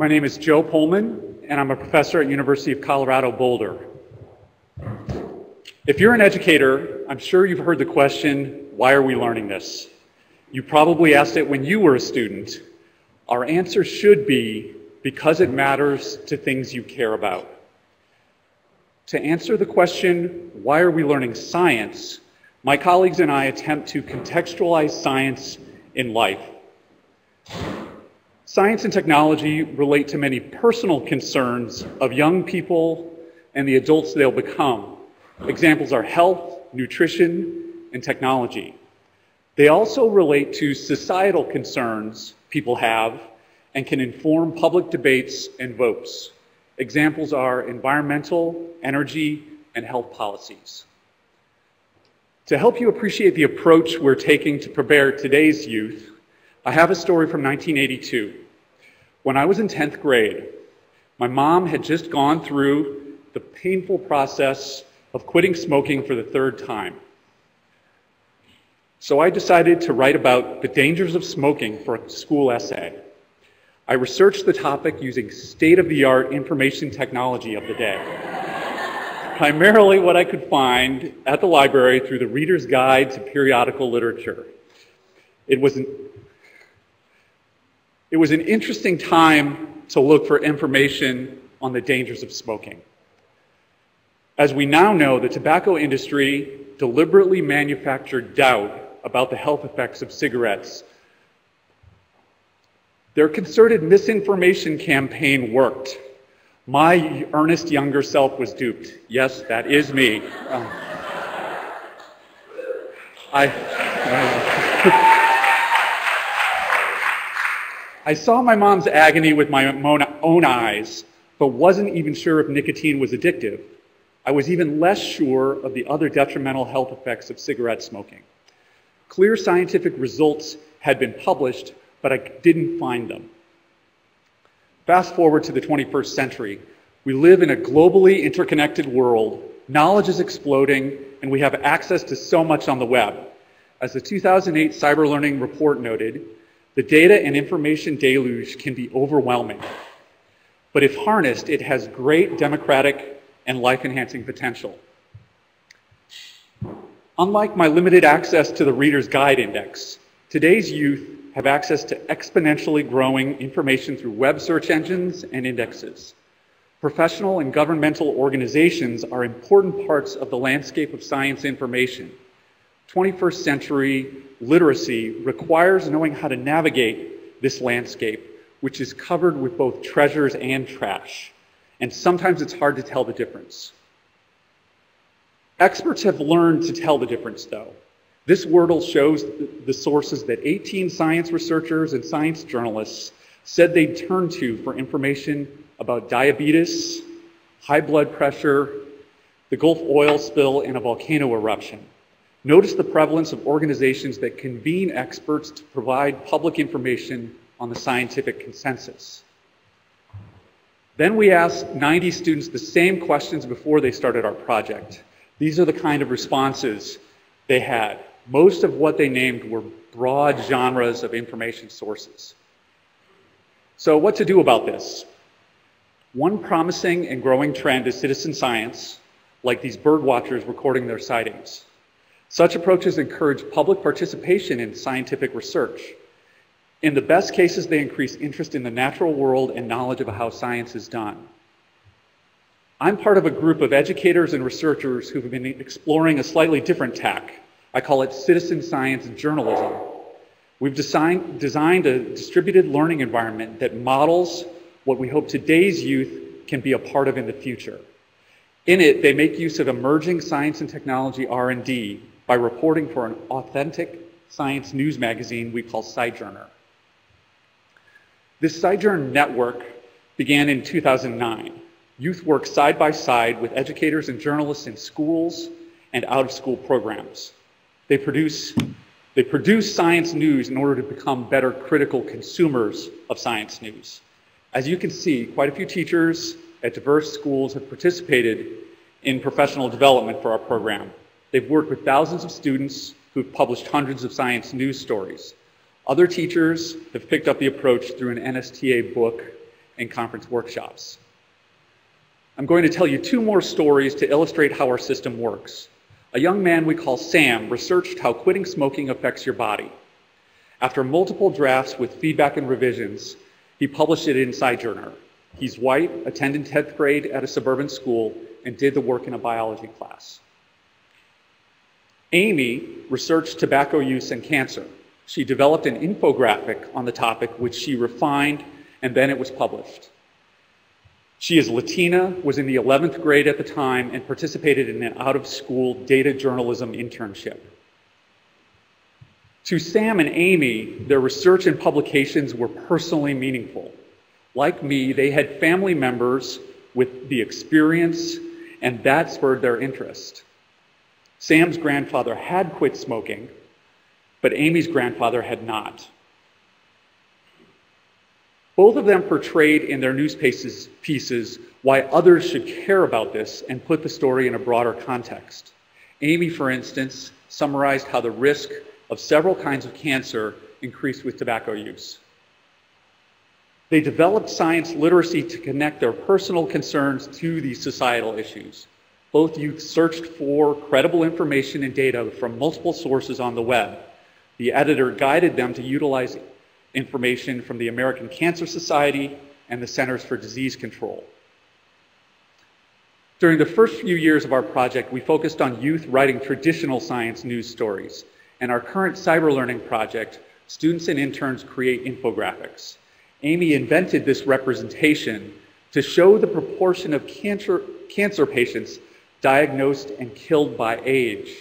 My name is Joe Polman, and I'm a professor at University of Colorado Boulder. If you're an educator, I'm sure you've heard the question, why are we learning this? You probably asked it when you were a student. Our answer should be, because it matters to things you care about. To answer the question, why are we learning science, my colleagues and I attempt to contextualize science in life. Science and technology relate to many personal concerns of young people and the adults they'll become. Examples are health, nutrition, and technology. They also relate to societal concerns people have and can inform public debates and votes. Examples are environmental, energy, and health policies. To help you appreciate the approach we're taking to prepare today's youth, I have a story from 1982. When I was in 10th grade, my mom had just gone through the painful process of quitting smoking for the third time. So I decided to write about the dangers of smoking for a school essay. I researched the topic using state-of-the-art information technology of the day, primarily what I could find at the library through the Reader's Guide to Periodical Literature. It was an interesting time to look for information on the dangers of smoking. As we now know, the tobacco industry deliberately manufactured doubt about the health effects of cigarettes. Their concerted misinformation campaign worked. My earnest younger self was duped. Yes, that is me. I saw my mom's agony with my own eyes, but wasn't even sure if nicotine was addictive. I was even less sure of the other detrimental health effects of cigarette smoking. Clear scientific results had been published, but I didn't find them. Fast forward to the 21st century. We live in a globally interconnected world. Knowledge is exploding, and we have access to so much on the web. As the 2008 Cyberlearning Report noted, the data and information deluge can be overwhelming, but if harnessed, it has great democratic and life-enhancing potential. Unlike my limited access to the Reader's Guide Index, today's youth have access to exponentially growing information through web search engines and indexes. Professional and governmental organizations are important parts of the landscape of science information. 21st century literacy requires knowing how to navigate this landscape, which is covered with both treasures and trash, and sometimes it's hard to tell the difference. Experts have learned to tell the difference, though. This Wordle shows the sources that 18 science researchers and science journalists said they'd turn to for information about diabetes, high blood pressure, the Gulf oil spill, and a volcano eruption. Notice the prevalence of organizations that convene experts to provide public information on the scientific consensus. Then we asked 90 students the same questions before they started our project. These are the kind of responses they had. Most of what they named were broad genres of information sources. So what to do about this? One promising and growing trend is citizen science, like these bird watchers recording their sightings. Such approaches encourage public participation in scientific research. In the best cases, they increase interest in the natural world and knowledge of how science is done. I'm part of a group of educators and researchers who've been exploring a slightly different tack. I call it citizen science and journalism. We've designed a distributed learning environment that models what we hope today's youth can be a part of in the future. In it, they make use of emerging science and technology R&D by reporting for an authentic science news magazine we call SciJourner. This SciJourner network began in 2009. Youth work side by side with educators and journalists in schools and out-of-school programs. They produce science news in order to become better critical consumers of science news. As you can see, quite a few teachers at diverse schools have participated in professional development for our program. They've worked with thousands of students who've published hundreds of science news stories. Other teachers have picked up the approach through an NSTA book and conference workshops. I'm going to tell you two more stories to illustrate how our system works. A young man we call Sam researched how quitting smoking affects your body. After multiple drafts with feedback and revisions, he published it in SciJourner. He's white, attended 10th grade at a suburban school, and did the work in a biology class. Amy researched tobacco use and cancer. She developed an infographic on the topic, which she refined, and then it was published. She is Latina, was in the 11th grade at the time, and participated in an out-of-school data journalism internship. To Sam and Amy, their research and publications were personally meaningful. Like me, they had family members with the experience, and that spurred their interest. Sam's grandfather had quit smoking, but Amy's grandfather had not. Both of them portrayed in their news pieces why others should care about this and put the story in a broader context. Amy, for instance, summarized how the risk of several kinds of cancer increased with tobacco use. They developed science literacy to connect their personal concerns to these societal issues. Both youth searched for credible information and data from multiple sources on the web. The editor guided them to utilize information from the American Cancer Society and the Centers for Disease Control. During the first few years of our project, we focused on youth writing traditional science news stories. In our current cyberlearning project, students and interns create infographics. Amy invented this representation to show the proportion of cancer patients diagnosed and killed by age.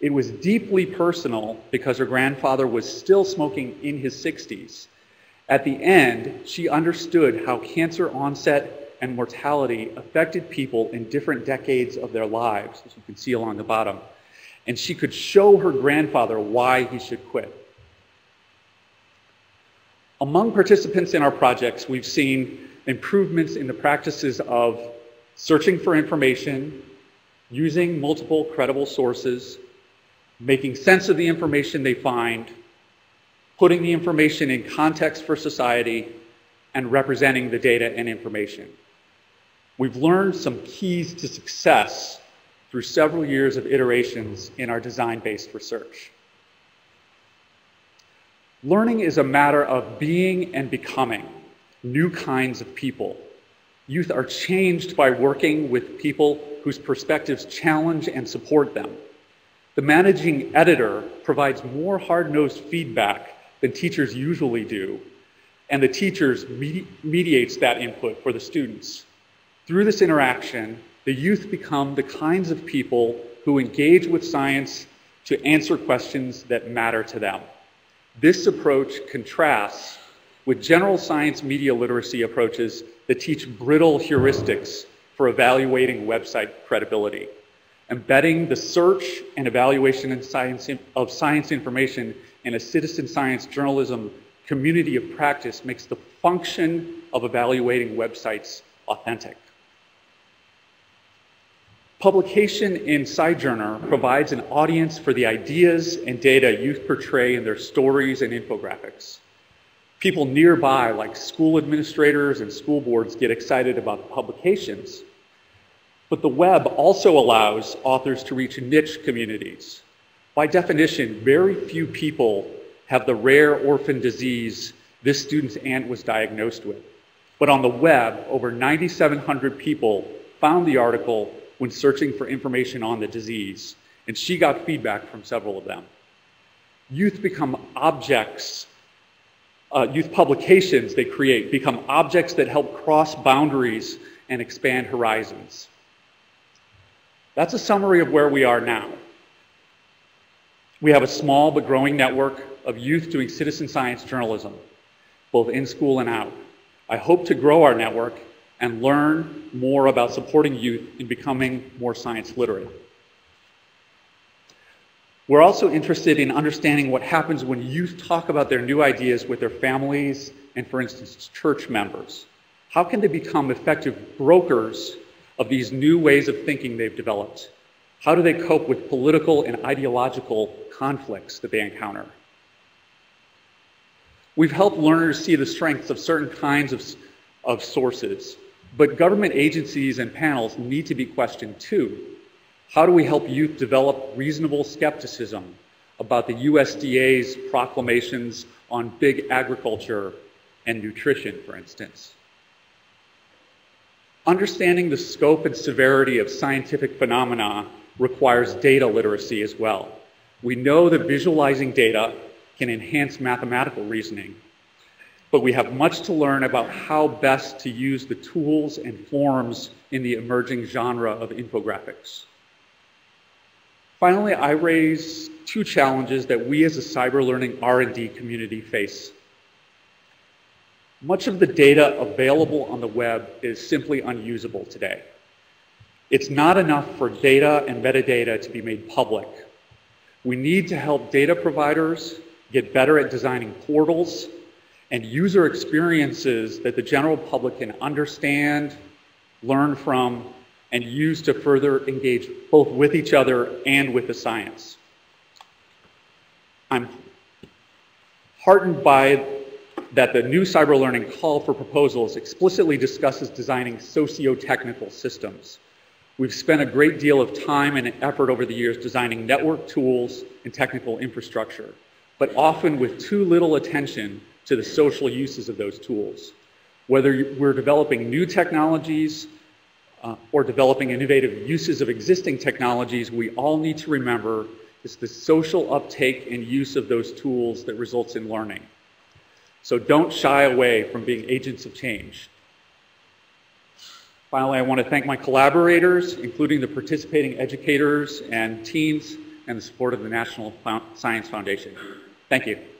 It was deeply personal because her grandfather was still smoking in his 60s. At the end, she understood how cancer onset and mortality affected people in different decades of their lives, as you can see along the bottom, and she could show her grandfather why he should quit. Among participants in our projects, we've seen improvements in the practices of searching for information, using multiple credible sources, making sense of the information they find, putting the information in context for society, and representing the data and information. We've learned some keys to success through several years of iterations in our design-based research. Learning is a matter of being and becoming new kinds of people. Youth are changed by working with people whose perspectives challenge and support them. The managing editor provides more hard-nosed feedback than teachers usually do, and the teachers mediates that input for the students. Through this interaction, the youth become the kinds of people who engage with science to answer questions that matter to them. This approach contrasts with general science media literacy approaches that teach brittle heuristics for evaluating website credibility. Embedding the search and evaluation of science information in a citizen science journalism community of practice makes the function of evaluating websites authentic. Publication in SciJourner provides an audience for the ideas and data youth portray in their stories and infographics. People nearby, like school administrators and school boards, get excited about the publications. But the web also allows authors to reach niche communities. By definition, very few people have the rare orphan disease this student's aunt was diagnosed with. But on the web, over 9,700 people found the article when searching for information on the disease, and she got feedback from several of them. Youth publications they create become objects that help cross boundaries and expand horizons. That's a summary of where we are now. We have a small but growing network of youth doing citizen science journalism, both in school and out. I hope to grow our network and learn more about supporting youth in becoming more science literate. We're also interested in understanding what happens when youth talk about their new ideas with their families and, for instance, church members. How can they become effective brokers of these new ways of thinking they've developed? How do they cope with political and ideological conflicts that they encounter? We've helped learners see the strengths of certain kinds of of sources. But government agencies and panels need to be questioned too. How do we help youth develop reasonable skepticism about the USDA's proclamations on big agriculture and nutrition, for instance? Understanding the scope and severity of scientific phenomena requires data literacy as well. We know that visualizing data can enhance mathematical reasoning, but we have much to learn about how best to use the tools and forms in the emerging genre of infographics. Finally, I raise two challenges that we as a cyberlearning R&D community face. Much of the data available on the web is simply unusable today. It's not enough for data and metadata to be made public. We need to help data providers get better at designing portals and user experiences that the general public can understand, learn from, and use to further engage both with each other and with the science. I'm heartened by that the new cyberlearning call for proposals explicitly discusses designing socio-technical systems. We've spent a great deal of time and effort over the years designing network tools and technical infrastructure, but often with too little attention to the social uses of those tools. Whether we're developing new technologies or developing innovative uses of existing technologies, we all need to remember it's the social uptake and use of those tools that results in learning. So don't shy away from being agents of change. Finally, I want to thank my collaborators, including the participating educators and teens, and the support of the National Science Foundation. Thank you.